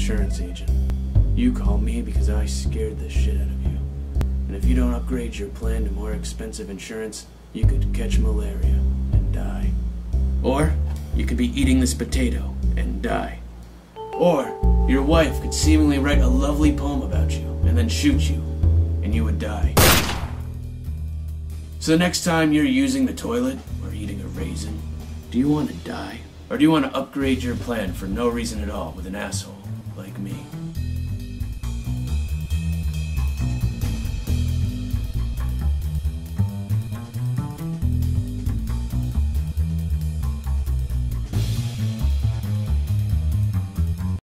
insurance agent. You called me because I scared the shit out of you. And if you don't upgrade your plan to more expensive insurance, you could catch malaria and die. Or you could be eating this potato and die. Or your wife could seemingly write a lovely poem about you and then shoot you, and you would die. So the next time you're using the toilet or eating a raisin, do you want to die? Or do you want to upgrade your plan for no reason at all with an asshole like me?